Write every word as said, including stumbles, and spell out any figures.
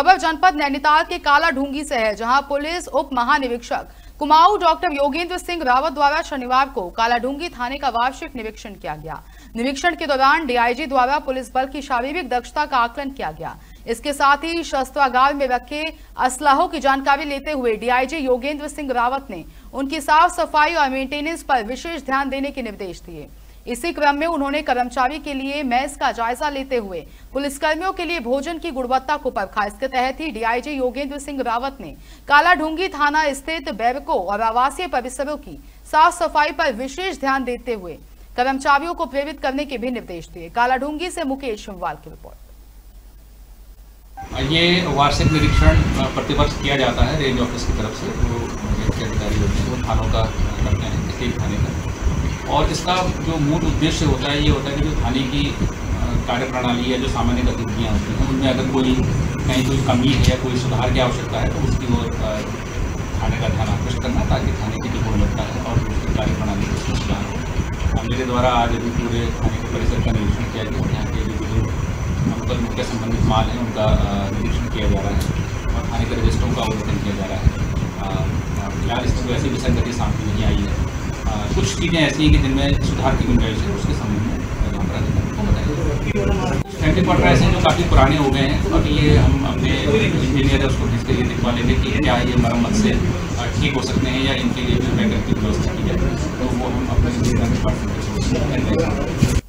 खबर जनपद नैनीताल के कालाढूंगी से है, जहां पुलिस उप महानिरीक्षक कुमाऊ डॉक्टर योगेंद्र सिंह रावत द्वारा शनिवार को कालाढूंगी थाने का वार्षिक निरीक्षण किया गया। निरीक्षण के दौरान डीआईजी द्वारा पुलिस बल की शारीरिक दक्षता का आकलन किया गया। इसके साथ ही शस्त्रागार में रखे असलहों की जानकारी लेते हुए डीआईजी योगेंद्र सिंह रावत ने उनकी साफ सफाई और मेंटेनेंस पर विशेष ध्यान देने के निर्देश दिए। इसी क्रम में उन्होंने कर्मचारी के लिए मेस का जायजा लेते हुए पुलिसकर्मियों के लिए भोजन की गुणवत्ता को परखा। इसके तहत ही डीआईजी योगेंद्र सिंह रावत ने कालाढूंगी थाना स्थित बैरकों और आवासीय परिसरों की साफ सफाई पर विशेष ध्यान देते हुए कर्मचारियों को प्रेरित करने के भी निर्देश दिए। कालाढूंगी से मुकेश अग्रवाल की रिपोर्ट। ये वार्षिक निरीक्षण प्रतिवर्ष किया जाता है रेंज ऑफिस की तरफ से, वो रेंज के अधिकारी होते हैं, वो थानों का करते हैं, किसी थाने का। और इसका जो मूल उद्देश्य होता है ये होता है कि जो थाने की कार्यप्रणाली या जो सामान्य गतिविधियाँ होती हैं उनमें अगर कोई कहीं कोई कमी है या कोई सुधार की आवश्यकता है तो उसकी ओर थाने का ध्यान आकर्षित करना, ताकि थाने की जो गुणवत्ता है और उसकी कार्यप्रणाली उसमें सुधार हो। मेरे द्वारा आज अभी पूरे थाने के परिसर का निरीक्षण किया गया, यहाँ के बुजुर्ग पर उनके संबंधित माल है उनका निरीक्षण किया जा रहा है और थाने के रजिस्टरों का अवलोकन किया जा रहा है। फिलहाल इसमें कोई ऐसी विसंगति सामने नहीं आई है। कुछ चीज़ें ऐसी हैं कि जिनमें सुधार की गुंजाइश है, उसके संबंध में यहाँ पर अधिकारियों को बताया। एंटी क्वार्टर ऐसे जो काफ़ी पुराने हो गए हैं, अभी ये हम अपने इंजीनियर उसको इसके लिए दिखवा लेंगे कि क्या ये मरम्मत से ठीक हो सकते हैं या इनके लिए भी बैकअप की व्यवस्था की जाए, तो वो हम अपने